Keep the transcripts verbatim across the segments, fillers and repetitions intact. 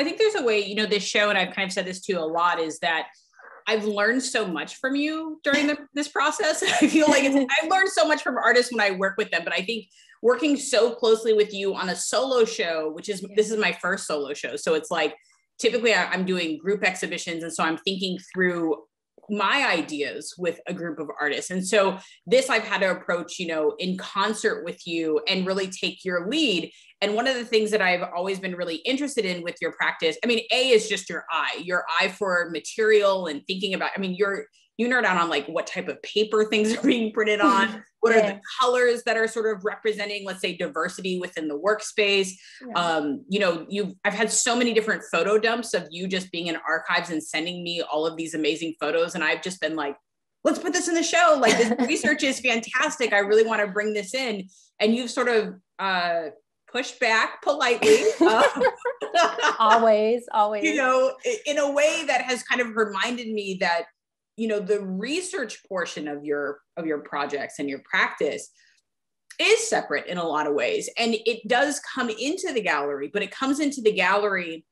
But I think there's a way, you know, this show, and I've kind of said this too a lot, is that I've learned so much from you during the, this process. I feel like it's, I've learned so much from artists when I work with them, but I think working so closely with you on a solo show, which is, this is my first solo show. So it's like, typically I'm doing group exhibitions. And so I'm thinking through my ideas with a group of artists. And so this I've had to approach, you know, in concert with you and really take your lead. And one of the things that I've always been really interested in with your practice, I mean, A is just your eye, your eye for material and thinking about, I mean, you're, you nerd out on like what type of paper things are being printed on, what yeah. are the colors that are sort of representing, let's say, diversity within the workspace. Yeah. Um, you know, you've, I've had so many different photo dumps of you just being in archives and sending me all of these amazing photos. And I've just been like, let's put this in the show. Like, this research is fantastic. I really want to bring this in. And you've sort of, uh, push back politely. Um, always, always. You know, in a way that has kind of reminded me that, you know, the research portion of your, of your projects and your practice is separate in a lot of ways. And it does come into the gallery, but it comes into the gallery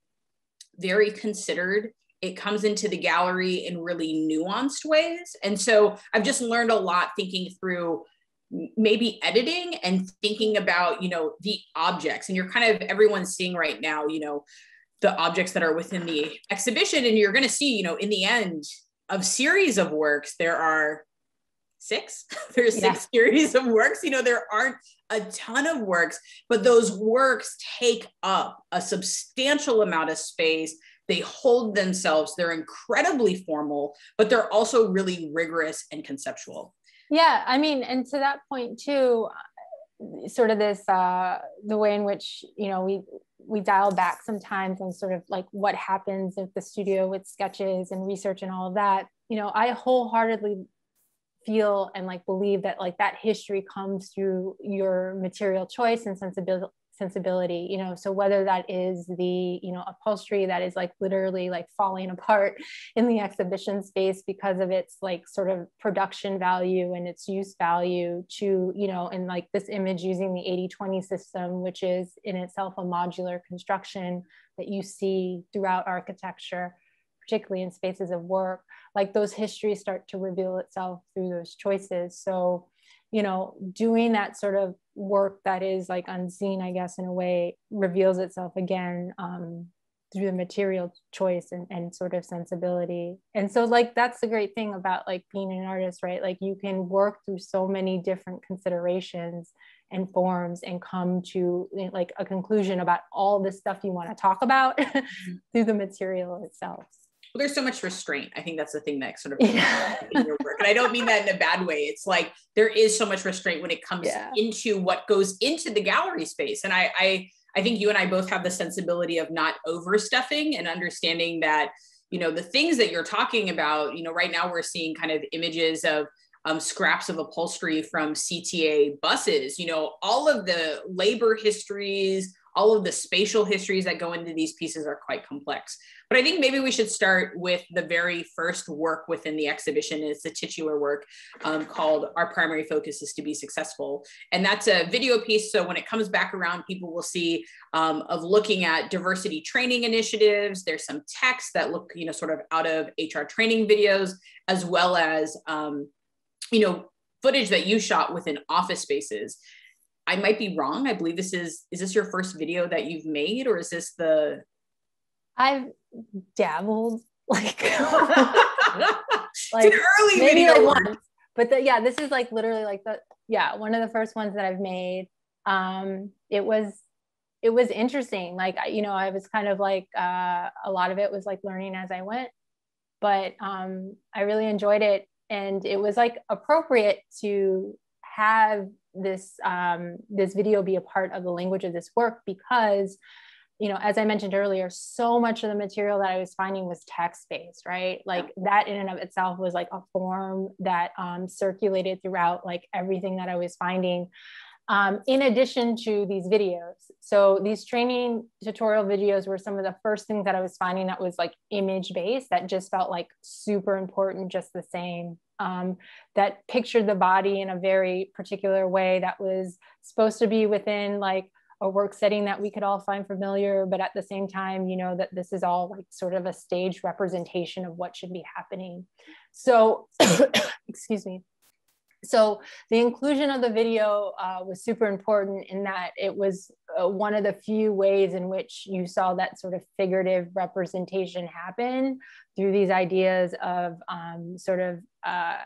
very considered. It comes into the gallery in really nuanced ways. And so I've just learned a lot thinking through maybe editing and thinking about, you know, the objects, and you're kind of, everyone's seeing right now, you know, the objects that are within the exhibition, and you're going to see, you know, in the end of series of works, there are six, there's six yeah. series of works, you know, there aren't a ton of works, but those works take up a substantial amount of space. They hold themselves, they're incredibly formal, but they're also really rigorous and conceptual. Yeah, I mean, and to that point too, sort of this, uh, the way in which, you know, we, we dial back sometimes and sort of like what happens at the studio with sketches and research and all of that, you know, I wholeheartedly feel and like believe that like that history comes through your material choice and sensibility. sensibility, you know, so whether that is the, you know, upholstery that is like literally like falling apart in the exhibition space because of its like sort of production value and its use value to, you know, and like this image using the eighty twenty system, which is in itself a modular construction that you see throughout architecture, particularly in spaces of work, like those histories start to reveal itself through those choices. So, you know, doing that sort of work that is like unseen, I guess, in a way, reveals itself again um, through the material choice and, and sort of sensibility. And so like, that's the great thing about like being an artist, right? Like you can work through so many different considerations and forms and come to like a conclusion about all the stuff you want to talk about through the material itself. Well, there's so much restraint. I think that's the thing that sort of yeah. in your work. And I don't mean that in a bad way. It's like, there is so much restraint when it comes yeah. into what goes into the gallery space. And I, I, I think you and I both have the sensibility of not overstuffing and understanding that, you know, the things that you're talking about, you know, right now we're seeing kind of images of um, scraps of upholstery from C T A buses, you know, all of the labor histories, all of the spatial histories that go into these pieces are quite complex. But I think maybe we should start with the very first work within the exhibition. It's a titular work um, called Our Primary Focus is to Be Successful. And that's a video piece. So when it comes back around, people will see um, of looking at diversity training initiatives. There's some texts that look, you know, sort of out of H R training videos, as well as, um, you know, footage that you shot within office spaces. I might be wrong. I believe this is, is this your first video that you've made, or is this the? I've dabbled like, like an early maybe video like one, but the, yeah, this is like literally like the, yeah, one of the first ones that I've made. Um, it was, it was interesting. Like, you know, I was kind of like, uh, a lot of it was like learning as I went, but, um, I really enjoyed it. And it was like appropriate to have this, um, this video be a part of the language of this work because, you know, as I mentioned earlier, so much of the material that I was finding was text-based, right? Like that in and of itself was like a form that um, circulated throughout like everything that I was finding um, in addition to these videos. So these training tutorial videos were some of the first things that I was finding that was like image-based that just felt like super important just the same. Um, that pictured the body in a very particular way that was supposed to be within like a work setting that we could all find familiar, but at the same time, you know, that this is all like sort of a staged representation of what should be happening. So, excuse me. So the inclusion of the video uh, was super important in that it was uh, one of the few ways in which you saw that sort of figurative representation happen through these ideas of um, sort of uh,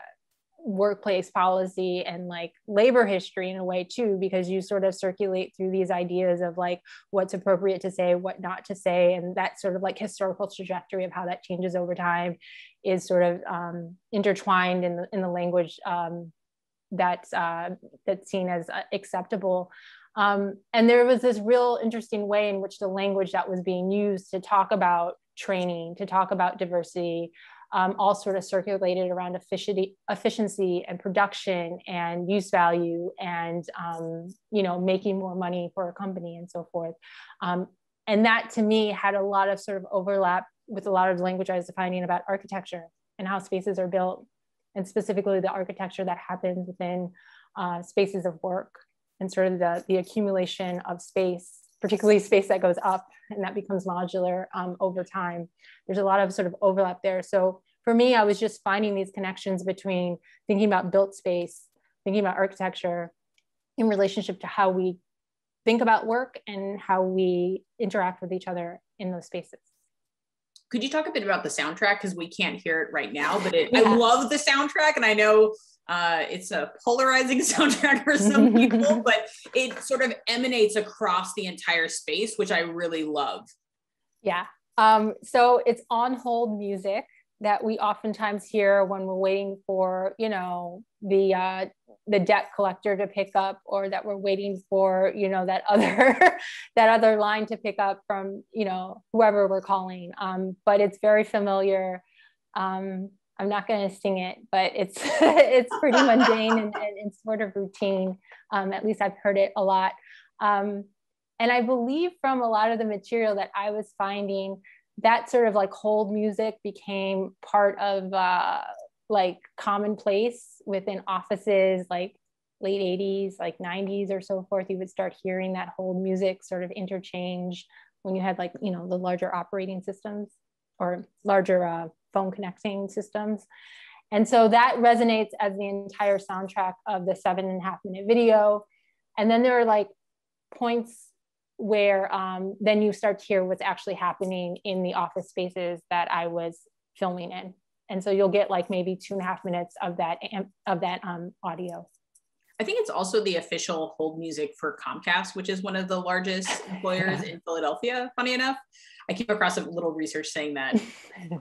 workplace policy and like labor history in a way too, because you sort of circulate through these ideas of like what's appropriate to say, what not to say, and that sort of like historical trajectory of how that changes over time is sort of um, intertwined in the, in the language um, that's uh, that's seen as acceptable. Um, and there was this real interesting way in which the language that was being used to talk about training, to talk about diversity, um, all sort of circulated around efficiency, efficiency and production and use value and um, you know, making more money for a company and so forth. Um, and that to me had a lot of sort of overlap with a lot of language I was defining about architecture and how spaces are built, and specifically the architecture that happens within uh, spaces of work and sort of the, the accumulation of space, particularly space that goes up and that becomes modular um, over time. There's a lot of sort of overlap there. So for me, I was just finding these connections between thinking about built space, thinking about architecture in relationship to how we think about work and how we interact with each other in those spaces. Could you talk a bit about the soundtrack? Because we can't hear it right now, but it, yeah. I love the soundtrack, and I know uh, it's a polarizing soundtrack for some people, but it sort of emanates across the entire space, which I really love. Yeah, um, so it's on hold music that we oftentimes hear when we're waiting for, you know, the uh, the debt collector to pick up, or that we're waiting for, you know, that other that other line to pick up from, you know, whoever we're calling. Um, but it's very familiar. Um, I'm not going to sing it, but it's it's pretty mundane and, and, and sort of routine. Um, at least I've heard it a lot. Um, and I believe from a lot of the material that I was finding, that sort of like hold music became part of uh, like commonplace within offices, like late eighties, like nineties or so forth. You would start hearing that hold music sort of interchange when you had like, you know, the larger operating systems or larger uh, phone connecting systems. And so that resonates as the entire soundtrack of the seven and a half minute video. And then there are like points where um, then you start to hear what's actually happening in the office spaces that I was filming in. And so you'll get like maybe two and a half minutes of that, of that um, audio. I think it's also the official hold music for Comcast, which is one of the largest employers in Philadelphia, funny enough. I came across a little research saying that.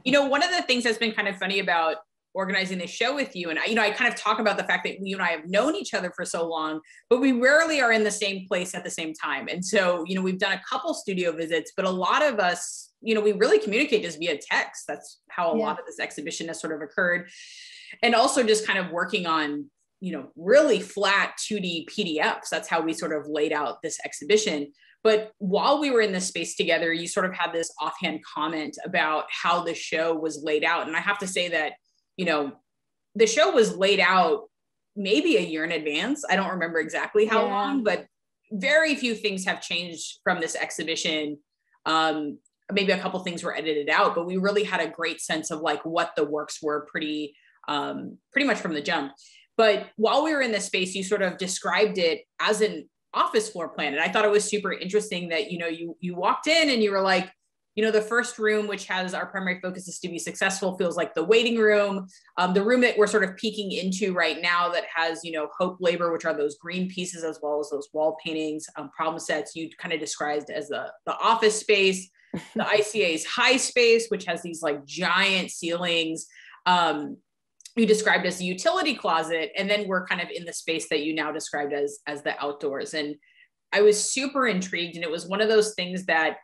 You know, one of the things that's been kind of funny about organizing this show with you, and I, you know, I kind of talk about the fact that you and I have known each other for so long, but we rarely are in the same place at the same time. And so, you know, we've done a couple studio visits, but a lot of us, you know, we really communicate just via text. That's how a yeah. lot of this exhibition has sort of occurred. And also just kind of working on, you know, really flat two D P D Fs. That's how we sort of laid out this exhibition. But while we were in this space together, you sort of had this offhand comment about how the show was laid out. And I have to say that, you know, the show was laid out maybe a year in advance. I don't remember exactly how yeah. long, but very few things have changed from this exhibition. Um, maybe a couple things were edited out, but we really had a great sense of like what the works were pretty, um, pretty much from the jump. But while we were in this space, you sort of described it as an office floor plan. And I thought it was super interesting that, you know, you, you walked in and you were like, you know, the first room, which has our primary focus is to be successful, feels like the waiting room. Um, the room that we're sort of peeking into right now that has, you know, hope labor, which are those green pieces, as well as those wall paintings, um, problem sets you kind of described as the, the office space, the I C A's high space, which has these like giant ceilings. Um, you described as the utility closet. And then we're kind of in the space that you now described as, as the outdoors. And I was super intrigued. And it was one of those things that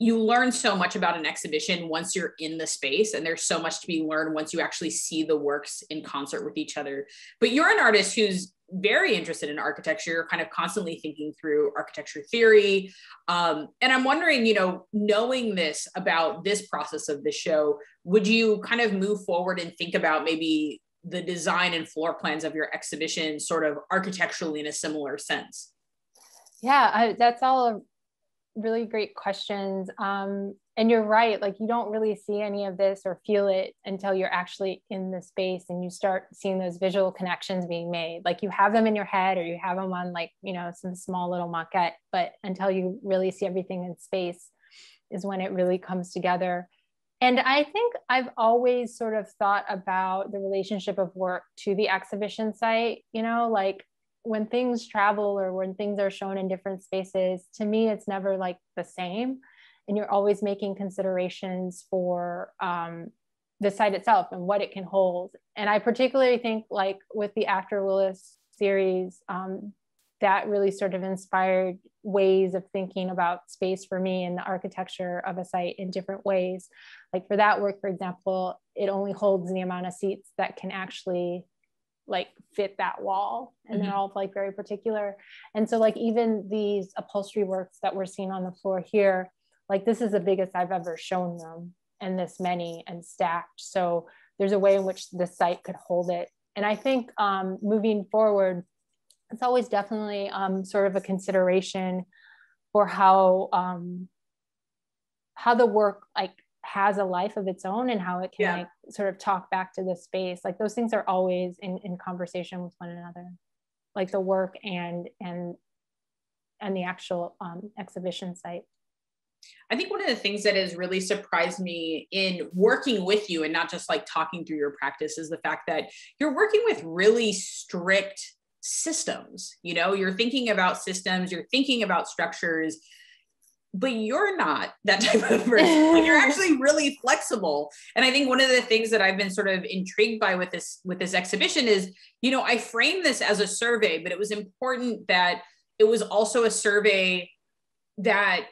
you learn so much about an exhibition once you're in the space, and there's so much to be learned once you actually see the works in concert with each other. But you're an artist who's very interested in architecture. You're kind of constantly thinking through architecture theory. Um, and I'm wondering, you know, knowing this about this process of the show, would you kind of move forward and think about maybe the design and floor plans of your exhibition sort of architecturally in a similar sense? Yeah, I, that's all really great questions. Um, and you're right, like you don't really see any of this or feel it until you're actually in the space and you start seeing those visual connections being made. Like you have them in your head or you have them on like, you know, some small little maquette, but until you really see everything in space is when it really comes together. And I think I've always sort of thought about the relationship of work to the exhibition site, you know, like when things travel or when things are shown in different spaces, to me, it's never like the same. And you're always making considerations for um, the site itself and what it can hold. And I particularly think like with the After Willis series, um, that really sort of inspired ways of thinking about space for me and the architecture of a site in different ways. Like for that work, for example, it only holds the amount of seats that can actually like fit that wall, and mm-hmm. they're all like very particular. And so like even these upholstery works that we're seeing on the floor here, like this is the biggest I've ever shown them, and this many and stacked. So there's a way in which the site could hold it. And I think um, moving forward, it's always definitely um, sort of a consideration for how um, how the work like has a life of its own and how it can yeah. like, sort of talk back to the space. Like those things are always in, in conversation with one another, like the work and and and the actual um, exhibition site. I think one of the things that has really surprised me in working with you and not just like talking through your practice is the fact that you're working with really strict systems. You know, you're thinking about systems, you're thinking about structures, but you're not that type of person. Like you're actually really flexible. And I think one of the things that I've been sort of intrigued by with this, with this exhibition is, you know, I framed this as a survey, but it was important that it was also a survey that,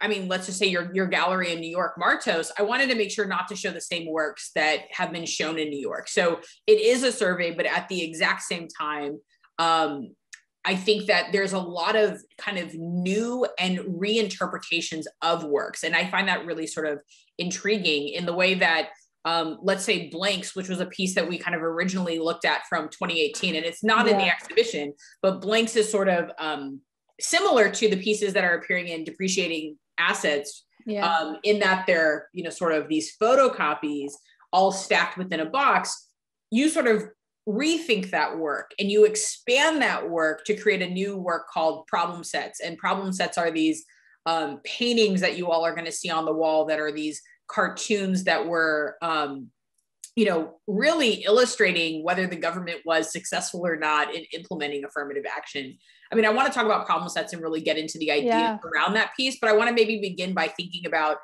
I mean, let's just say your, your gallery in New York, Martos, I wanted to make sure not to show the same works that have been shown in New York. So it is a survey, but at the exact same time, Um, I think that there's a lot of kind of new and reinterpretations of works. And I find that really sort of intriguing in the way that, um, let's say Blanks, which was a piece that we kind of originally looked at from twenty eighteen, and it's not yeah. in the exhibition, but Blanks is sort of um, similar to the pieces that are appearing in Depreciating Assets yeah. um, in that they're, you know, sort of these photocopies all stacked within a box. You sort of rethink that work and you expand that work to create a new work called problem sets. And problem sets are these um, paintings that you all are going to see on the wall that are these cartoons that were, um, you know, really illustrating whether the government was successful or not in implementing affirmative action. I mean, I want to talk about problem sets and really get into the idea yeah. around that piece, but I want to maybe begin by thinking about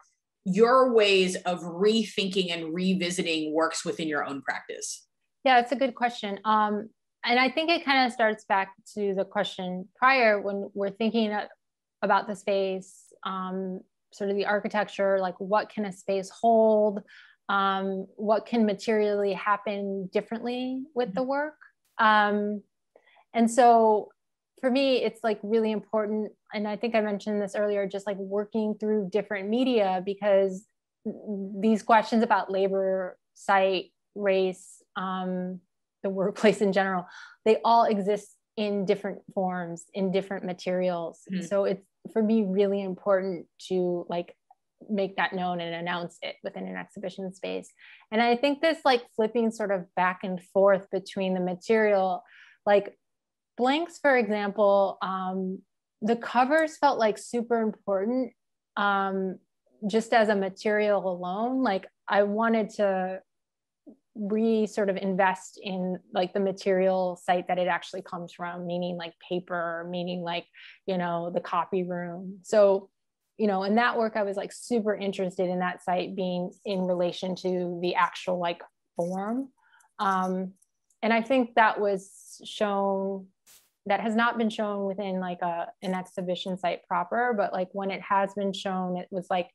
your ways of rethinking and revisiting works within your own practice. Yeah, that's a good question. Um, and I think it kind of starts back to the question prior when we're thinking about the space, um, sort of the architecture, like what can a space hold? Um, what can materially happen differently with the work? Um, and so for me, it's like really important. And I think I mentioned this earlier, just like working through different media, because these questions about labor, site, race, um, the workplace in general, they all exist in different forms, in different materials. Mm-hmm. So it's, for me, really important to like make that known and announce it within an exhibition space. And I think this like flipping sort of back and forth between the material, like Blanks, for example, um, the covers felt like super important um, just as a material alone. Like I wanted to re sort of invest in like the material site that it actually comes from, meaning like paper, meaning like, you know, the copy room. So, you know, in that work, I was like super interested in that site being in relation to the actual like form. Um, and I think that was shown, that has not been shown within like a, an exhibition site proper, but like when it has been shown, it was like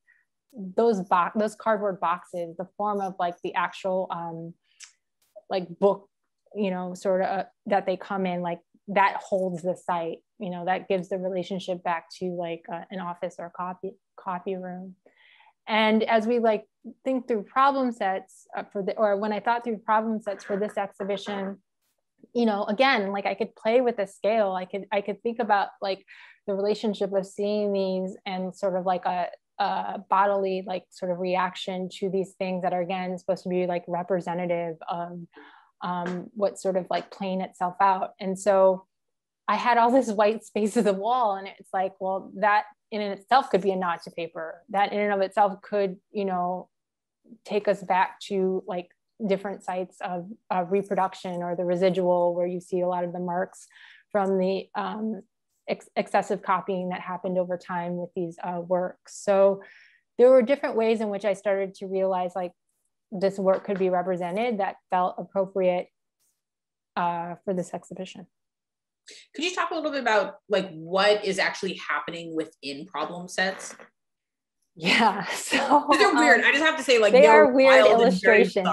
those box, those cardboard boxes, the form of like the actual um, like book, you know, sort of uh, that they come in, like that holds the site, you know, that gives the relationship back to like uh, an office or a copy, copy room. And as we like think through problem sets uh, for the, or when I thought through problem sets for this exhibition, you know, again, like I could play with the scale. I could, I could think about like the relationship of seeing these and sort of like a, a bodily, like sort of reaction to these things that are, again, supposed to be like representative of um, what's sort of like playing itself out. And so I had all this white space of the wall, and it's like, well, that in and itself could be a nod to paper. That in and of itself could, you know, take us back to like different sites of, of reproduction, or the residual, where you see a lot of the marks from the um, ex excessive copying that happened over time with these uh, works. So there were different ways in which I started to realize like this work could be represented that felt appropriate uh, for this exhibition. Could you talk a little bit about like what is actually happening within problem sets? Yeah, so they're weird. Um, I just have to say, like, they are weird illustrations.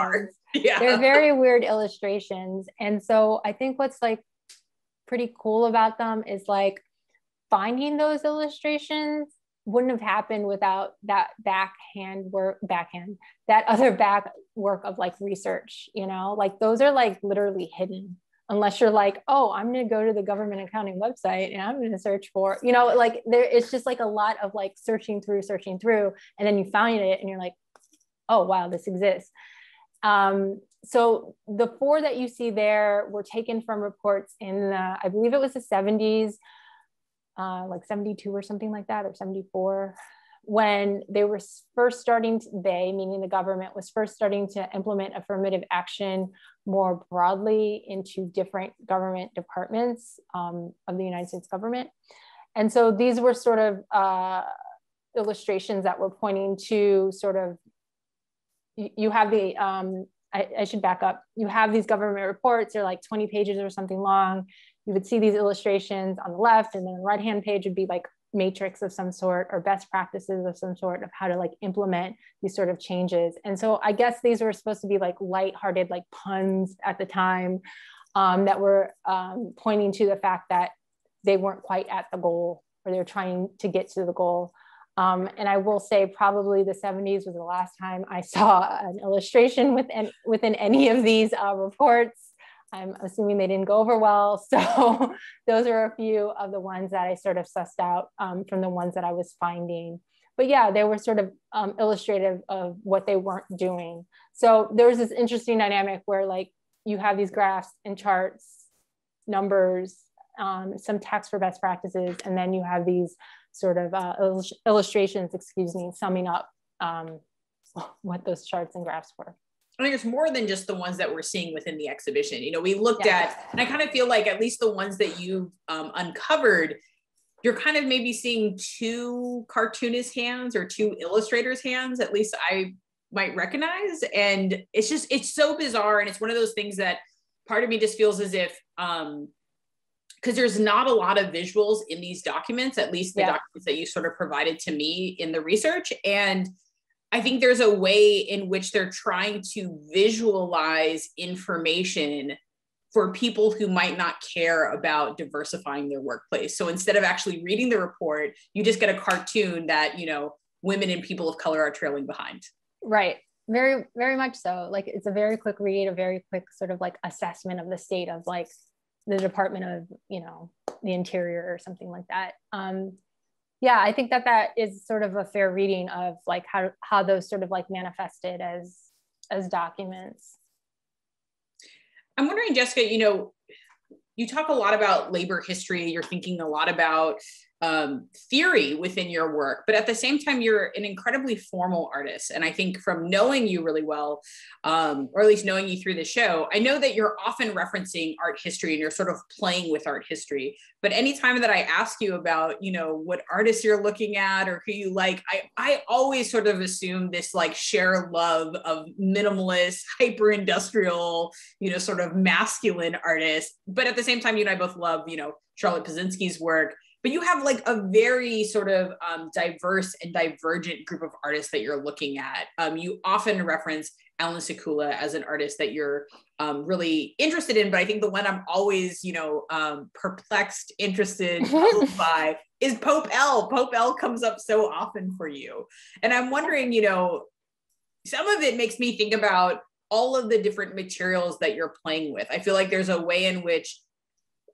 Yeah. They're very weird illustrations. And so I think what's like pretty cool about them is like finding those illustrations wouldn't have happened without that backhand work, backhand, that other back work of like research, you know, like those are like literally hidden. Unless you're like, oh, I'm going to go to the government accounting website and I'm going to search for, you know, like there, it's just like a lot of like searching through, searching through, and then you find it and you're like, oh, wow, this exists. Um, so the four that you see there were taken from reports in the, I believe it was the seventies, uh, like seventy-two or something like that, or seventy-four, when they were first starting, to, they, meaning the government, was first starting to implement affirmative action more broadly into different government departments um, of the United States government. And so these were sort of uh, illustrations that were pointing to sort of, you, you have the, um, I, I should back up. You have these government reports, they're like twenty pages or something long. You would see these illustrations on the left, and then the right-hand page would be like matrix of some sort or best practices of some sort of how to like implement these sort of changes. And so I guess these were supposed to be like lighthearted, like puns at the time um, that were um, pointing to the fact that they weren't quite at the goal, or they're trying to get to the goal. Um, and I will say probably the seventies was the last time I saw an illustration within, within any of these uh, reports. I'm assuming they didn't go over well. So those are a few of the ones that I sort of sussed out um, from the ones that I was finding. But yeah, they were sort of um, illustrative of what they weren't doing. So there was this interesting dynamic where like you have these graphs and charts, numbers, um, some text for best practices, and then you have these sort of uh, illust illustrations, excuse me, summing up um, what those charts and graphs were. I think it's more than just the ones that we're seeing within the exhibition. You know, we looked yeah. at, and I kind of feel like at least the ones that you've um, uncovered, you're kind of maybe seeing two cartoonist hands or two illustrators' hands, at least I might recognize. And it's just, it's so bizarre. And it's one of those things that part of me just feels as if, um, because there's not a lot of visuals in these documents, at least the yeah. documents that you sort of provided to me in the research. And I think there's a way in which they're trying to visualize information for people who might not care about diversifying their workplace. So instead of actually reading the report, you just get a cartoon that, you know, women and people of color are trailing behind. Right. Very, very much so. Like it's a very quick read, a very quick sort of like assessment of the state of like the Department of, you know, the Interior or something like that. Um, Yeah, I think that that is sort of a fair reading of like how, how those sort of like manifested as, as documents. I'm wondering, Jessica, you know, you talk a lot about labor history, you're thinking a lot about um, theory within your work, but at the same time, you're an incredibly formal artist. And I think from knowing you really well, um, or at least knowing you through the show, I know that you're often referencing art history and you're sort of playing with art history. But anytime that I ask you about, you know, what artists you're looking at or who you like, I, I always sort of assume this like shared love of minimalist, hyper-industrial, you know, sort of masculine artists. But at the same time, you and I both love, you know, Charlotte Kaczynski's work. But you have like a very sort of um, diverse and divergent group of artists that you're looking at. Um, you often reference Alan Sekula as an artist that you're um, really interested in, but I think the one I'm always, you know, um, perplexed, interested, puzzled by is Pope L. Pope L comes up so often for you. And I'm wondering, you know, some of it makes me think about all of the different materials that you're playing with. I feel like there's a way in which,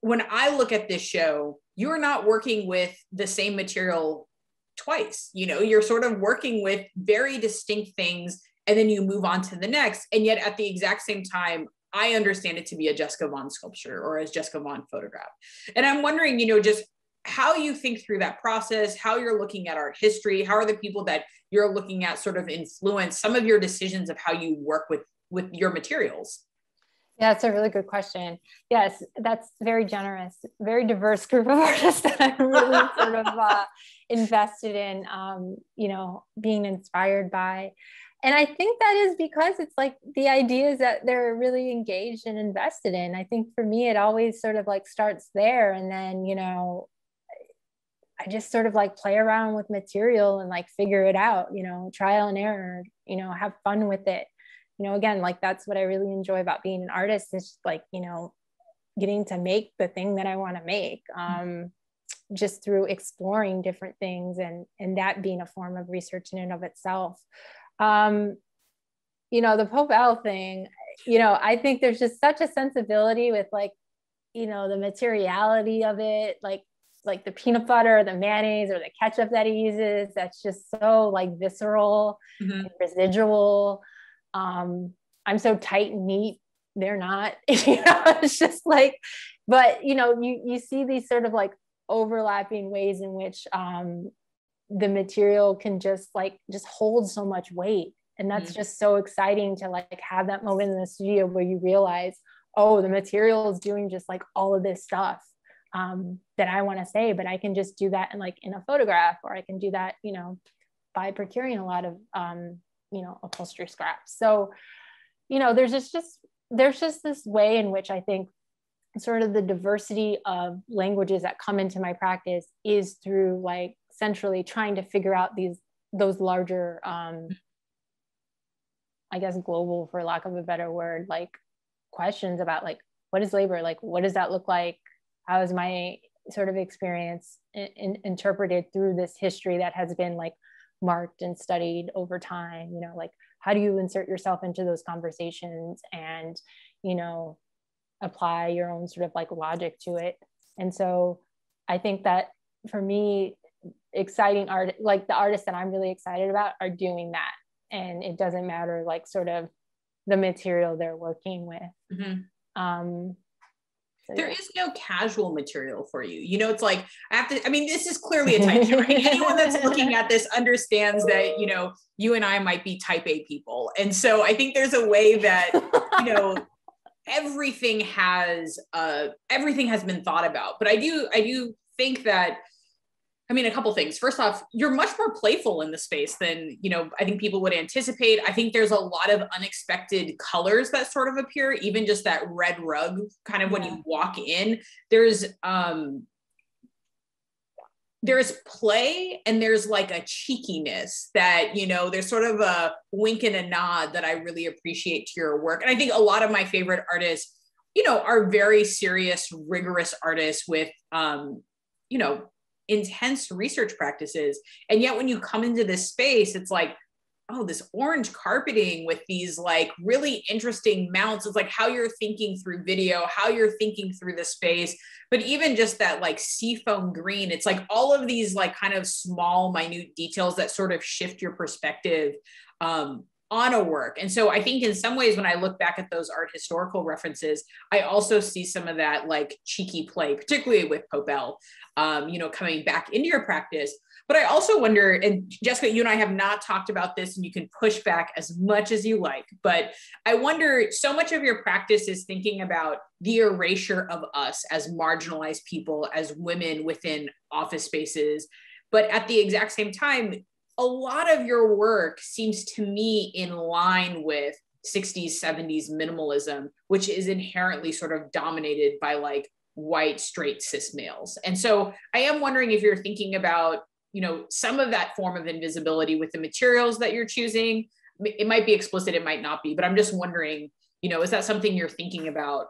when I look at this show, you're not working with the same material twice. You know, you're sort of working with very distinct things, and then you move on to the next. And yet at the exact same time, I understand it to be a Jessica Vaughn sculpture or a Jessica Vaughn photograph. And I'm wondering, you know, just how you think through that process, how you're looking at art history, how are the people that you're looking at sort of influence some of your decisions of how you work with, with your materials? Yeah, it's a really good question. Yes, that's very generous, very diverse group of artists that I'm really sort of uh, invested in, um, you know, being inspired by. And I think that is because it's like the ideas that they're really engaged and invested in. I think for me, it always sort of like starts there. And then, you know, I just sort of like play around with material and like figure it out, you know, trial and error, you know, have fun with it. You know, again, like that's what I really enjoy about being an artist, is just like, you know, getting to make the thing that I want to make, um, just through exploring different things, and, and that being a form of research in and of itself. Um, you know, the Pope L thing, you know, I think there's just such a sensibility with like, you know, the materiality of it, like, like the peanut butter or the mayonnaise or the ketchup that he uses. That's just so like visceral, mm-hmm. and residual. Um, I'm so tight and neat. They're not, you know, it's just like, but you know, you, you see these sort of like overlapping ways in which, um, the material can just like, just hold so much weight. And that's mm-hmm. just so exciting to like have that moment in the studio where you realize, oh, the material is doing just like all of this stuff, um, that I want to say, but I can just do that in like in a photograph, or I can do that, you know, by procuring a lot of, um, you know, upholstery scraps. So, you know, there's just, just, there's just this way in which I think sort of the diversity of languages that come into my practice is through like centrally trying to figure out these, those larger, um, I guess, global, for lack of a better word, like questions about like, what is labor? Like, what does that look like? How is my sort of experience in, in, interpreted through this history that has been like marked and studied over time? You know, like, how do you insert yourself into those conversations and, you know, apply your own sort of like logic to it? And so I think that for me, exciting art, like the artists that I'm really excited about are doing that. And it doesn't matter like sort of the material they're working with. Mm-hmm. um, So, there yeah. is no casual material for you. You know, it's like, I have to, I mean, this is clearly a type A, right? Anyone that's looking at this understands that, you know, you and I might be type A people. And so I think there's a way that, you know, everything has, uh, everything has been thought about. But I do, I do think that, I mean, a couple things. First off, you're much more playful in the space than, you know, I think people would anticipate. I think there's a lot of unexpected colors that sort of appear, even just that red rug kind of when you walk in. There's, um, there's play, and there's like a cheekiness that, you know, there's sort of a wink and a nod that I really appreciate to your work. And I think a lot of my favorite artists, you know, are very serious, rigorous artists with, um, you know, intense research practices. And yet when you come into this space, it's like, oh, this orange carpeting with these like really interesting mounts. It's like how you're thinking through video, how you're thinking through the space, but even just that like seafoam green, it's like all of these like kind of small, minute details that sort of shift your perspective um, on a work. And so I think in some ways, when I look back at those art historical references, I also see some of that like cheeky play, particularly with Pope L, um, you know, coming back into your practice. But I also wonder, and Jessica, you and I have not talked about this, and you can push back as much as you like, but I wonder, so much of your practice is thinking about the erasure of us as marginalized people, as women within office spaces. But at the exact same time, a lot of your work seems to me in line with sixties, seventies minimalism, which is inherently sort of dominated by like white, straight, cis males. And so I am wondering if you're thinking about, you know, some of that form of invisibility with the materials that you're choosing. It might be explicit, it might not be, but I'm just wondering, you know, is that something you're thinking about,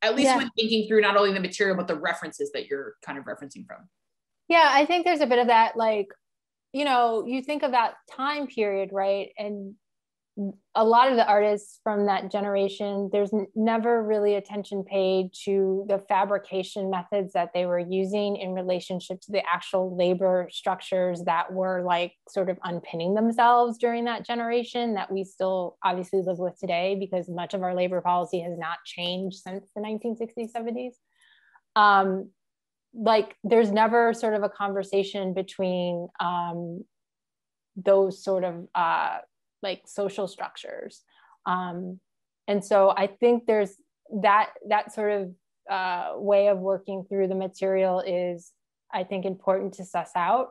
at least yeah. when thinking through not only the material, but the references that you're kind of referencing from? Yeah, I think there's a bit of that, like, you know, you think about time period, right? And a lot of the artists from that generation, there's never really attention paid to the fabrication methods that they were using in relationship to the actual labor structures that were like sort of unpinning themselves during that generation that we still obviously live with today, because much of our labor policy has not changed since the nineteen sixties, seventies. Um, like there's never sort of a conversation between um, those sort of uh, like social structures. Um, and so I think there's that, that sort of uh, way of working through the material is, I think, important to suss out,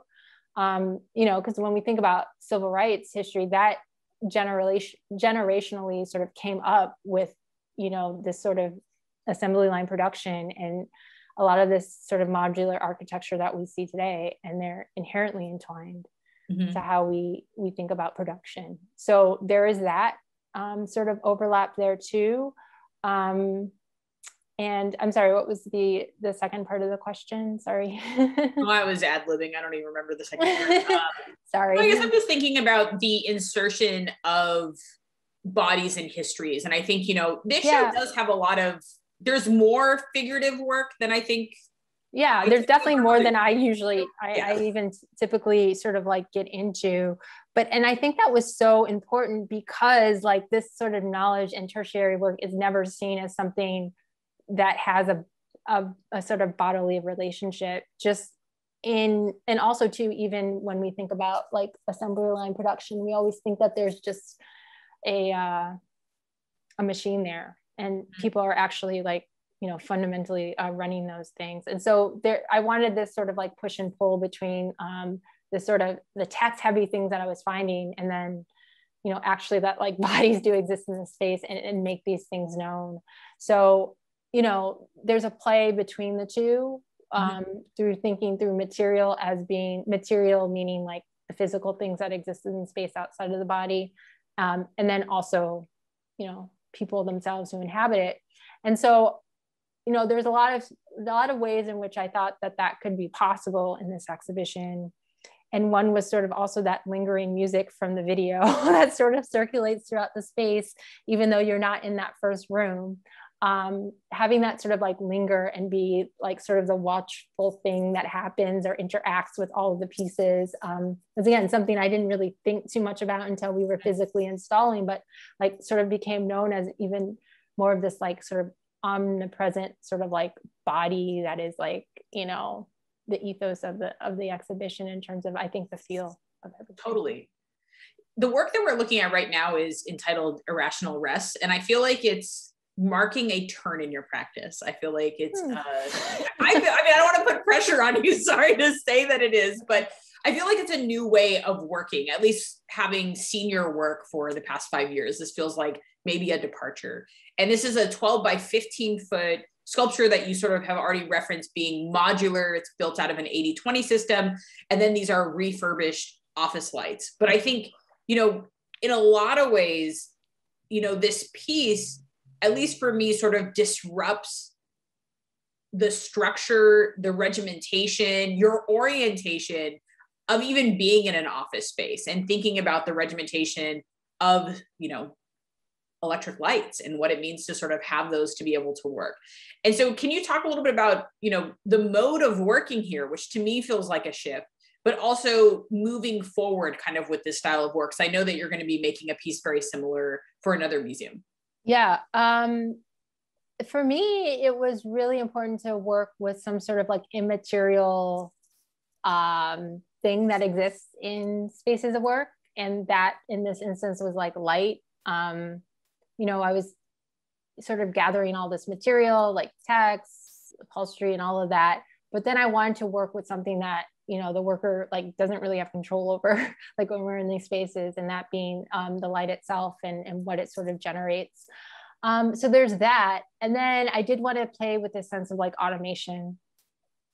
um, you know, because when we think about civil rights history, that generation, generationally sort of came up with, you know, this sort of assembly line production and a lot of this sort of modular architecture that we see today, and they're inherently entwined. Mm-hmm. To how we we think about production. So there is that um, sort of overlap there too. Um, and I'm sorry, what was the the second part of the question? Sorry. Oh, I was ad-libbing. I don't even remember the second part. Um, sorry. I guess I'm just thinking about the insertion of bodies in histories. And I think, you know, this yeah. show does have a lot of, there's more figurative work than I think. Yeah, there's definitely more than I usually, I, yeah. I even typically sort of like get into, but, and I think that was so important because like this sort of knowledge and tertiary work is never seen as something that has a, a, a sort of bodily relationship just in, and also too, even when we think about like assembly line production, we always think that there's just a, uh, a machine there and people are actually like, you know, fundamentally uh, running those things. And so there, I wanted this sort of like push and pull between um, the sort of the text heavy things that I was finding. And then, you know, actually that like bodies do exist in this space and, and make these things known. So, you know, there's a play between the two um, mm-hmm. through thinking through material as being material, meaning like the physical things that exist in space outside of the body. Um, and then also, you know, people themselves who inhabit it. And so, you know, there's a lot of a lot of ways in which I thought that that could be possible in this exhibition. And one was sort of also that lingering music from the video that sort of circulates throughout the space, even though you're not in that first room. Um, having that sort of like linger and be like sort of the watchful thing that happens or interacts with all of the pieces. Um, because again, something I didn't really think too much about until we were physically installing, but like sort of became known as even more of this like sort of omnipresent sort of like body that is like, you know, the ethos of the of the exhibition in terms of, I think, the feel of everything. Totally. The work that we're looking at right now is entitled Irrational Rest, and I feel like it's marking a turn in your practice. I feel like it's hmm. uh, I, I mean, I don't want to put pressure on you, sorry to say that it is, but I feel like it's a new way of working, at least having seen your work for the past five years. This feels like maybe a departure. And this is a twelve by fifteen foot sculpture that you sort of have already referenced being modular. It's built out of an eighty twenty system. And then these are refurbished office lights. But I think, you know, in a lot of ways, you know, this piece, at least for me, sort of disrupts the structure, the regimentation, your orientation of even being in an office space and thinking about the regimentation of, you know, electric lights and what it means to sort of have those to be able to work. And so can you talk a little bit about, you know, the mode of working here, which to me feels like a shift, but also moving forward kind of with this style of work? Because I know that you're going to be making a piece very similar for another museum. Yeah. Um, for me, it was really important to work with some sort of like immaterial um, thing that exists in spaces of work. And that in this instance was like light. Um, you know, I was sort of gathering all this material, like text, upholstery and all of that. But then I wanted to work with something that, you know, the worker like doesn't really have control over, like when we're in these spaces, and that being um, the light itself and, and what it sort of generates. Um, so there's that. And then I did want to play with this sense of like automation.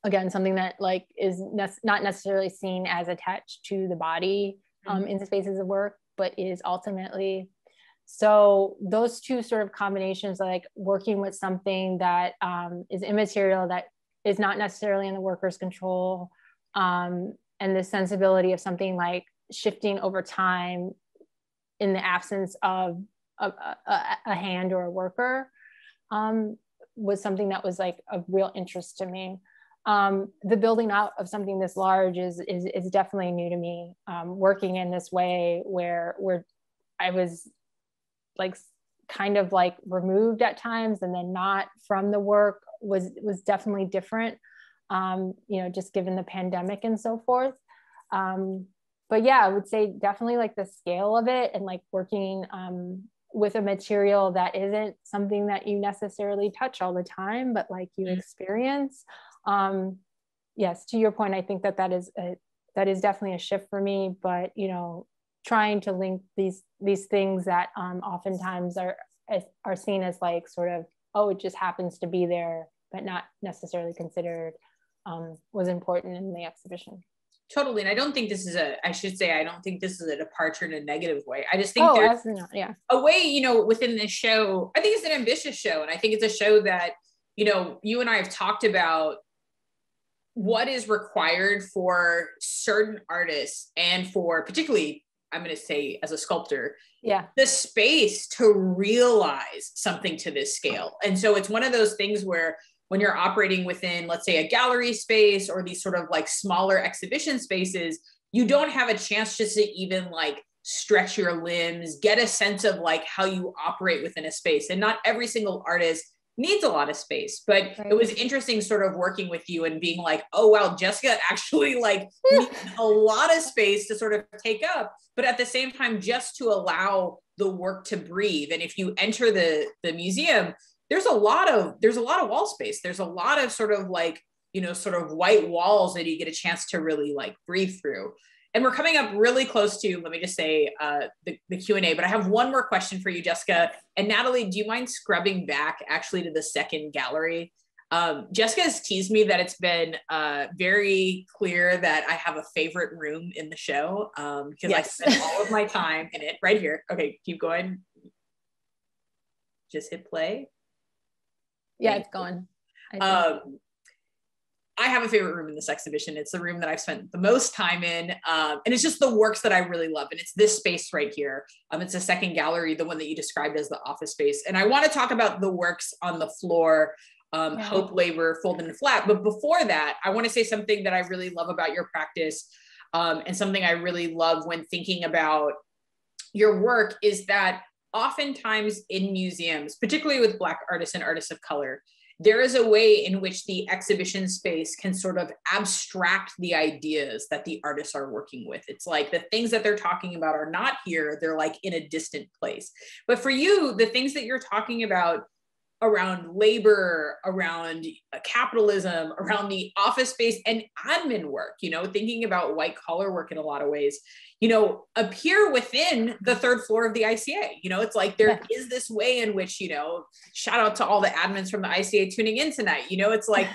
Again, something that like is ne- not necessarily seen as attached to the body um, mm-hmm. in the spaces of work, but is ultimately. So those two sort of combinations, like working with something that um, is immaterial, that is not necessarily in the worker's control, um, and the sensibility of something like shifting over time in the absence of a, a, a hand or a worker, um, was something that was like of real interest to me. Um, the building out of something this large is, is, is definitely new to me. Um, working in this way where, where I was like kind of like removed at times and then not from the work was, was definitely different, um, you know, just given the pandemic and so forth. Um, but yeah, I would say definitely like the scale of it and like working um, with a material that isn't something that you necessarily touch all the time, but like you mm-hmm. experience. Um, yes, to your point, I think that that is, a, that is definitely a shift for me, but, you know, trying to link these, these things that, um, oftentimes are, are seen as like, sort of, oh, it just happens to be there, but not necessarily considered, um, was important in the exhibition. Totally. And I don't think this is a, I should say, I don't think this is a departure in a negative way. I just think oh, there's not, yeah. a way, you know, within this show, I think it's an ambitious show. And I think it's a show that, you know, you and I have talked about, what is required for certain artists and for particularly, I'm going to say as a sculptor, yeah, the space to realize something to this scale. And so it's one of those things where when you're operating within, let's say, a gallery space or these sort of like smaller exhibition spaces, you don't have a chance just to even like stretch your limbs, get a sense of like how you operate within a space. And not every single artist needs a lot of space, but right. it was interesting sort of working with you and being like, oh, wow, Jessica actually like needs a lot of space to sort of take up, but at the same time, just to allow the work to breathe. And if you enter the, the museum, there's a lot of, there's a lot of wall space. There's a lot of sort of like, you know, sort of white walls that you get a chance to really like breathe through. And we're coming up really close to, let me just say, uh, the, the Q and A, but I have one more question for you, Jessica. And Natalie, do you mind scrubbing back actually to the second gallery? Um, Jessica has teased me that it's been uh, very clear that I have a favorite room in the show um, because yes. I spend all of my time in it right here. Okay, keep going. Just hit play. Yeah, it's going. Um, I have a favorite room in this exhibition. It's the room that I've spent the most time in. Um, and it's just the works that I really love. And it's this space right here. Um, it's the second gallery, the one that you described as the office space. And I want to talk about the works on the floor, um, yeah. Hope, Labor, Fold and Flap. But before that, I want to say something that I really love about your practice um, and something I really love when thinking about your work is that oftentimes in museums, particularly with Black artists and artists of color, there is a way in which the exhibition space can sort of abstract the ideas that the artists are working with. It's like the things that they're talking about are not here, they're like in a distant place. But for you, the things that you're talking about around labor, around capitalism, around the office space and admin work, you know, thinking about white collar work in a lot of ways, you know, appear within the third floor of the I C A. You know, it's like there yeah. is this way in which, you know, shout out to all the admins from the I C A tuning in tonight. You know, it's like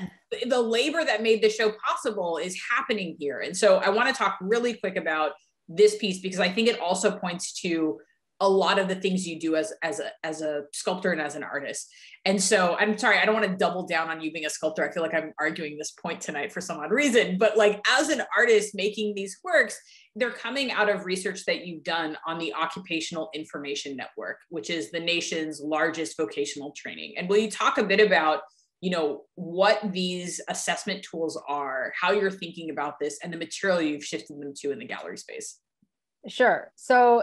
the labor that made the show possible is happening here. And so I want to talk really quick about this piece because I think it also points to a lot of the things you do as, as, a, as a sculptor and as an artist. And so I'm sorry, I don't want to double down on you being a sculptor. I feel like I'm arguing this point tonight for some odd reason, but like as an artist making these works, they're coming out of research that you've done on the Occupational Information Network, which is the nation's largest vocational training. And will you talk a bit about, you know, what these assessment tools are, how you're thinking about this and the material you've shifted them to in the gallery space? Sure. So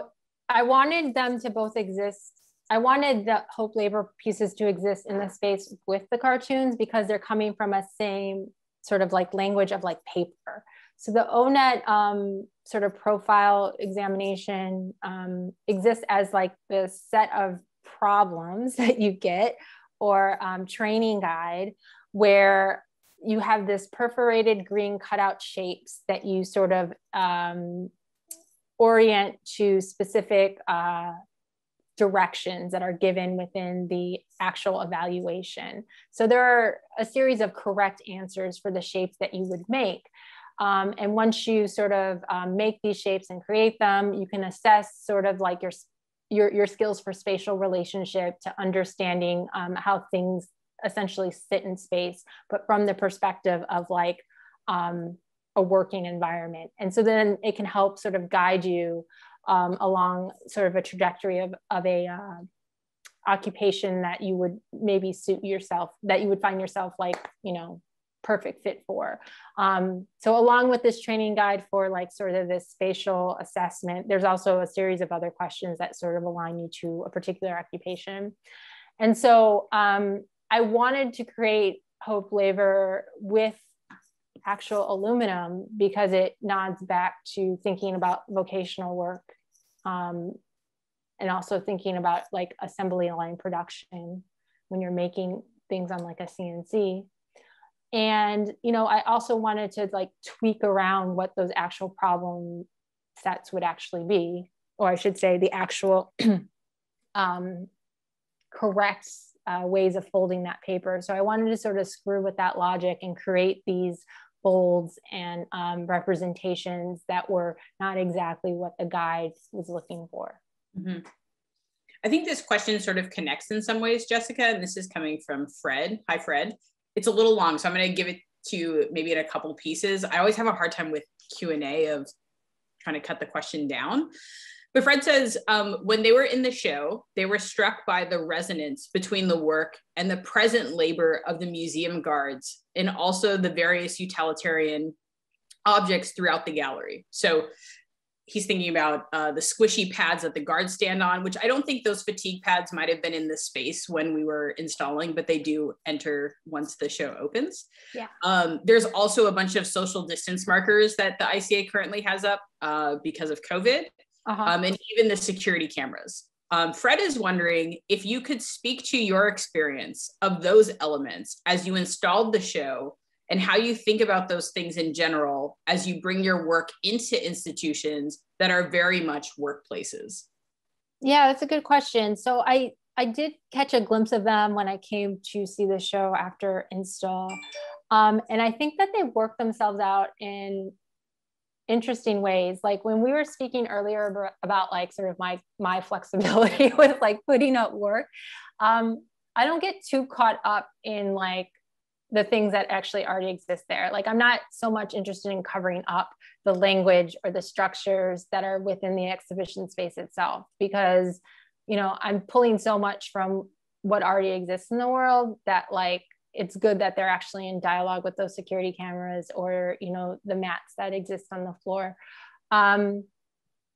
I wanted them to both exist. I wanted the Hope Labor pieces to exist in the space with the cartoons because they're coming from a same sort of like language of like paper. So the O N E T um, sort of profile examination um, exists as like this set of problems that you get or um, training guide where you have this perforated green cutout shapes that you sort of, um, orient to specific uh, directions that are given within the actual evaluation. So there are a series of correct answers for the shapes that you would make. Um, and once you sort of um, make these shapes and create them, you can assess sort of like your, your, your skills for spatial relationship to understanding um, how things essentially sit in space, but from the perspective of like, um, a working environment. And so then it can help sort of guide you um, along sort of a trajectory of, of a uh, occupation that you would maybe suit yourself, that you would find yourself like, you know, perfect fit for. Um, so along with this training guide for like sort of this spatial assessment, there's also a series of other questions that sort of align you to a particular occupation. And so um, I wanted to create Hope Labor with actual aluminum because it nods back to thinking about vocational work um, and also thinking about like assembly line production when you're making things on like a C N C. And, you know, I also wanted to like tweak around what those actual problem sets would actually be, or I should say the actual um, correct uh, ways of folding that paper. So I wanted to sort of screw with that logic and create these folds and um, representations that were not exactly what the guide was looking for. Mm-hmm. I think this question sort of connects in some ways, Jessica, and this is coming from Fred. Hi, Fred. It's a little long, so I'm going to give it to you maybe in a couple pieces. I always have a hard time with Q and A of trying to cut the question down. But Fred says, um, when they were in the show, they were struck by the resonance between the work and the present labor of the museum guards, and also the various utilitarian objects throughout the gallery. So he's thinking about uh, the squishy pads that the guards stand on, which I don't think those fatigue pads might have been in the space when we were installing, but they do enter once the show opens. Yeah. Um, there's also a bunch of social distance markers that the I C A currently has up uh, because of COVID, uh-huh. um, and even the security cameras. Um, Fred is wondering if you could speak to your experience of those elements as you installed the show, and how you think about those things in general as you bring your work into institutions that are very much workplaces? Yeah, that's a good question. So I, I did catch a glimpse of them when I came to see the show after install. Um, and I think that they work themselves out in interesting ways. Like when we were speaking earlier about like sort of my, my flexibility with like putting up work, um, I don't get too caught up in like the things that actually already exist there. Like I'm not so much interested in covering up the language or the structures that are within the exhibition space itself, because, you know, I'm pulling so much from what already exists in the world that like, it's good that they're actually in dialogue with those security cameras or, you know, the mats that exist on the floor. Um,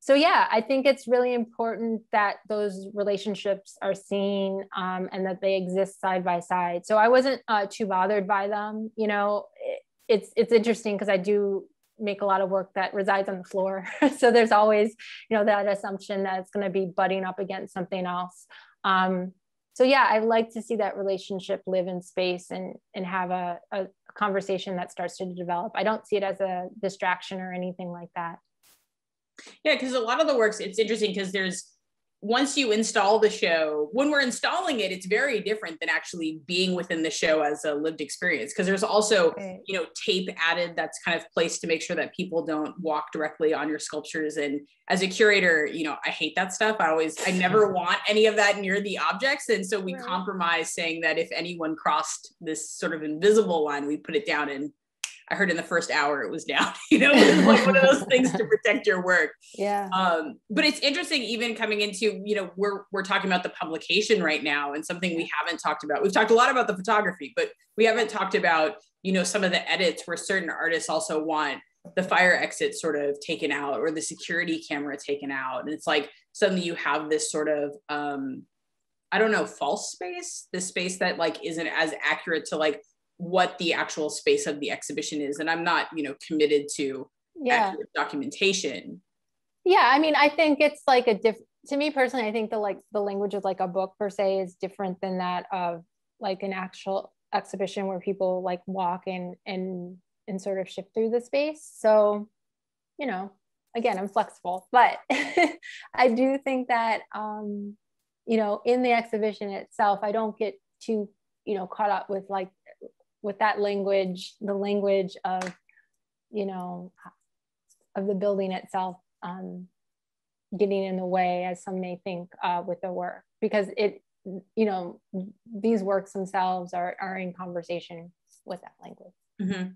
so yeah, I think it's really important that those relationships are seen um, and that they exist side by side. So I wasn't uh, too bothered by them. You know, it's, it's interesting because I do make a lot of work that resides on the floor. So there's always, you know, that assumption that it's going to be butting up against something else. Um, so yeah, I like to see that relationship live in space and, and have a, a conversation that starts to develop. I don't see it as a distraction or anything like that. Yeah, because a lot of the works, it's interesting because there's, once you install the show, when we're installing it, it's very different than actually being within the show as a lived experience, because there's also, okay. you know, tape added that's kind of placed to make sure that people don't walk directly on your sculptures. And as a curator, you know, I hate that stuff. I always, I never want any of that near the objects. And so we right. compromise saying that if anyone crossed this sort of invisible line, we put it down in. I heard in the first hour it was down, you know, it was like one of those things to protect your work. Yeah. Um, but it's interesting, even coming into, you know, we're, we're talking about the publication right now and something we haven't talked about. We've talked a lot about the photography, but we haven't talked about, you know, some of the edits where certain artists also want the fire exit sort of taken out or the security camera taken out. And it's like, suddenly you have this sort of, um, I don't know, false space, this space that like, isn't as accurate to like, what the actual space of the exhibition is. And I'm not, you know, committed to yeah. accurate documentation. Yeah, I mean, I think it's like a diff, to me personally, I think the like the language of like a book per se is different than that of like an actual exhibition where people like walk in and, and sort of shift through the space. So, you know, again, I'm flexible, but I do think that, um, you know, in the exhibition itself, I don't get too, you know, caught up with like with that language, the language of, you know, of the building itself um, getting in the way, as some may think, uh, with the work, because it, you know, these works themselves are, are in conversation with that language. Mm-hmm.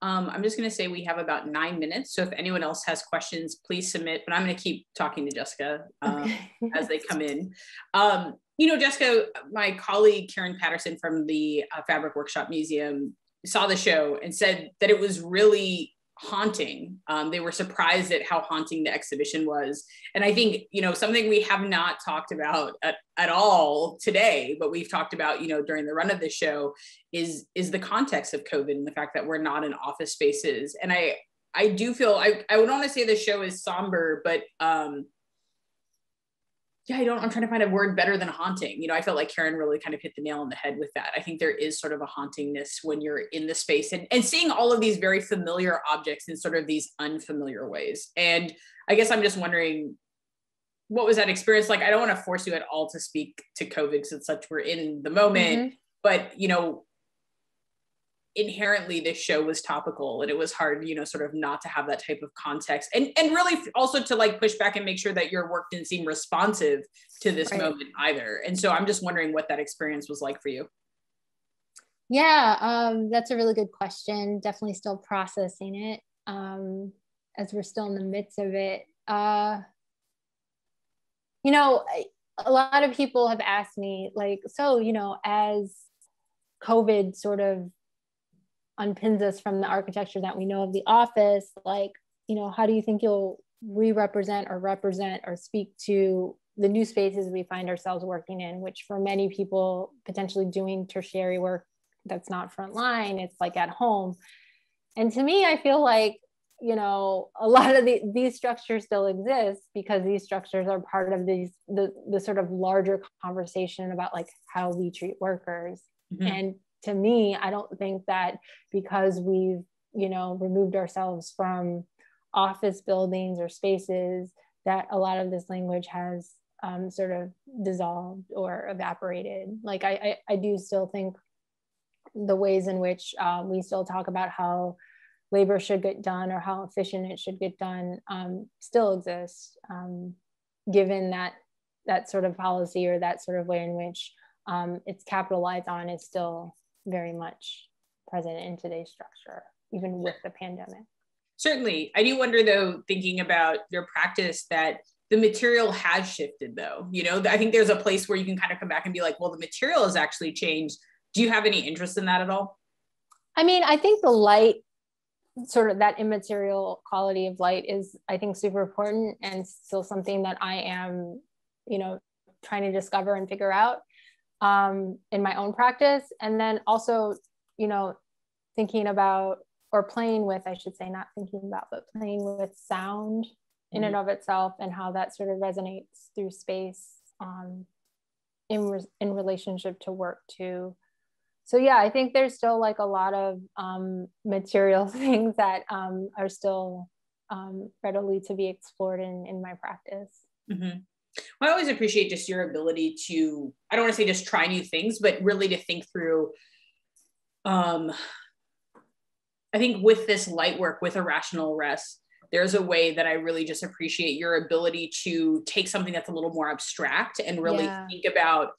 Um, I'm just going to say we have about nine minutes. So if anyone else has questions, please submit, but I'm going to keep talking to Jessica um, okay. as they come in. Um, you know, Jessica, my colleague, Karen Patterson from the uh, Fabric Workshop Museum saw the show and said that it was really haunting. Um, they were surprised at how haunting the exhibition was. And I think, you know, something we have not talked about at, at all today, but we've talked about, you know, during the run of the show is, is the context of COVID and the fact that we're not in office spaces. And I, I do feel, I, I would want to say the show is somber, but um, yeah, I don't, I'm trying to find a word better than haunting. You know, I felt like Karen really kind of hit the nail on the head with that. I think there is sort of a hauntingness when you're in the space and, and seeing all of these very familiar objects in sort of these unfamiliar ways. And I guess I'm just wondering, what was that experience like? I don't want to force you at all to speak to COVID because it's such, we're in the moment, mm-hmm. but you know, inherently this show was topical and it was hard, you know, sort of not to have that type of context and, and really also to like push back and make sure that your work didn't seem responsive to this right. moment either. And so I'm just wondering what that experience was like for you. Yeah, um, that's a really good question. Definitely still processing it um, as we're still in the midst of it. Uh, you know, a lot of people have asked me like, so, you know, as COVID sort of unpins us from the architecture that we know of the office, like, you know, how do you think you'll re-represent or represent or speak to the new spaces we find ourselves working in, which for many people potentially doing tertiary work that's not frontline, it's like at home. And to me, I feel like, you know, a lot of the, these structures still exist because these structures are part of these, the, the sort of larger conversation about like how we treat workers. Mm-hmm. And to me, I don't think that because we've, you know, removed ourselves from office buildings or spaces that a lot of this language has um, sort of dissolved or evaporated. Like I, I, I do still think the ways in which uh, we still talk about how labor should get done or how efficient it should get done um, still exists, um, given that that sort of policy or that sort of way in which um, it's capitalized on is still very much present in today's structure, even with the pandemic. Certainly. I do wonder though, thinking about your practice, that the material has shifted though. You know, I think there's a place where you can kind of come back and be like, well, the material has actually changed. Do you have any interest in that at all? I mean, I think the light, sort of that immaterial quality of light is, I think, super important and still something that I am, you know, trying to discover and figure out um, in my own practice. And then also, you know, thinking about, or playing with, I should say, not thinking about, but playing with sound in mm-hmm. and of itself and how that sort of resonates through space um, in, re in relationship to work too. So yeah, I think there's still like a lot of um, material things that um, are still um, readily to be explored in, in my practice. Mm-hmm. Well, I always appreciate just your ability to, I don't want to say just try new things, but really to think through, um, I think with this light work, with Irrational Rest, there's a way that I really just appreciate your ability to take something that's a little more abstract and really yeah. think about,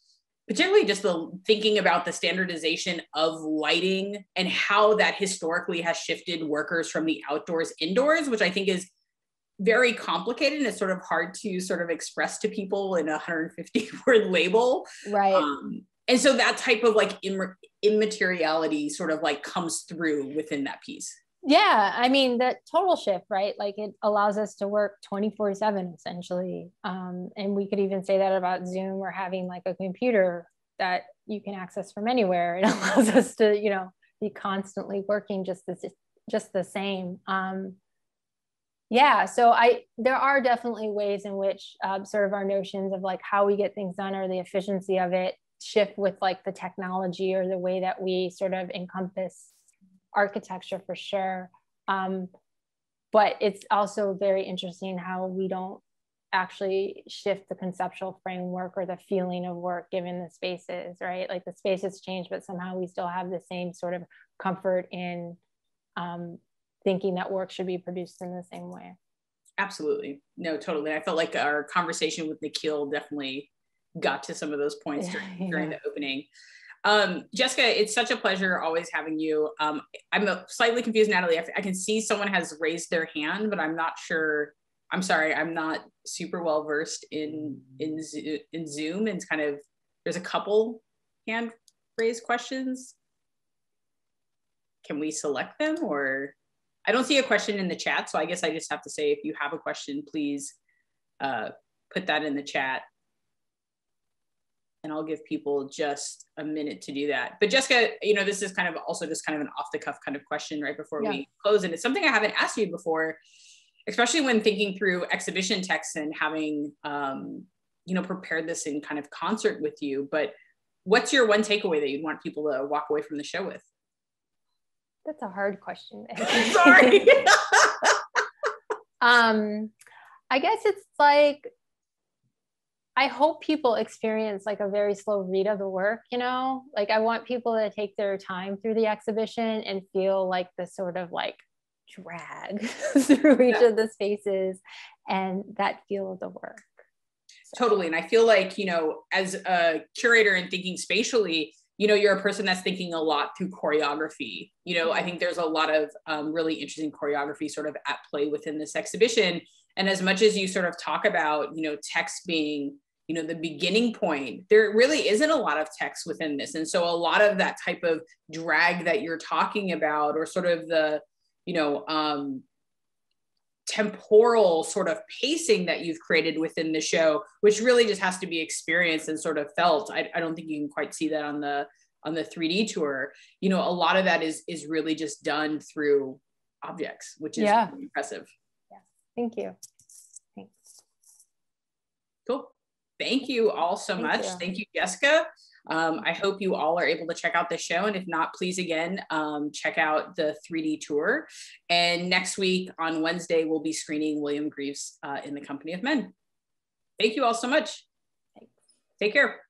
particularly just the thinking about the standardization of lighting and how that historically has shifted workers from the outdoors indoors, which I think is very complicated and it's sort of hard to sort of express to people in a one hundred fifty word label. Right. Um, and so that type of like im- immateriality sort of like comes through within that piece. Yeah, I mean, that total shift, right? Like it allows us to work twenty-four seven essentially. Um, and we could even say that about Zoom or having like a computer that you can access from anywhere. It allows us to, you know, be constantly working just the, just the same. Um, yeah, so I there are definitely ways in which um, sort of our notions of like how we get things done or the efficiency of it shift with like the technology or the way that we sort of encompass architecture for sure. Um, but it's also very interesting how we don't actually shift the conceptual framework or the feeling of work given the spaces, right? Like the spaces change, but somehow we still have the same sort of comfort in um, thinking that work should be produced in the same way. Absolutely. No, totally. I felt like our conversation with Nikhil definitely got to some of those points yeah, during, yeah. during the opening. Um, Jessica, it's such a pleasure always having you. Um, I'm slightly confused, Natalie. I, I can see someone has raised their hand, but I'm not sure. I'm sorry, I'm not super well versed in in, in Zoom, and it's kind of, there's a couple hand raised questions. Can we select them, or? I don't see a question in the chat, so I guess I just have to say, if you have a question, please uh, put that in the chat. And I'll give people just a minute to do that. But Jessica, you know, this is kind of also just kind of an off the cuff kind of question right before yeah. we close. And it's something I haven't asked you before, especially when thinking through exhibition texts and having, um, you know, prepared this in kind of concert with you. But what's your one takeaway that you'd want people to walk away from the show with? That's a hard question. Sorry. um, I guess it's like, I hope people experience like a very slow read of the work, you know, like I want people to take their time through the exhibition and feel like the sort of like drag through each yeah. of the spaces and that feel of the work. So. Totally. And I feel like, you know, as a curator and thinking spatially, you know, you're a person that's thinking a lot through choreography. You know, I think there's a lot of um, really interesting choreography sort of at play within this exhibition. And as much as you sort of talk about, you know, text being, you know, the beginning point, there really isn't a lot of text within this. And so a lot of that type of drag that you're talking about, or sort of the, you know, um, temporal sort of pacing that you've created within the show, which really just has to be experienced and sort of felt. I, I don't think you can quite see that on the on the three D tour. You know, a lot of that is is really just done through objects, which is yeah. really impressive. Yeah. Thank you. Thanks. Cool. Thank you all so Thank much. You. Thank you, Jessica. Um, I hope you all are able to check out the show. And if not, please, again, um, check out the three D tour. And next week on Wednesday, we'll be screening William Greaves uh, in the Company of Men. Thank you all so much. Thanks. Take care.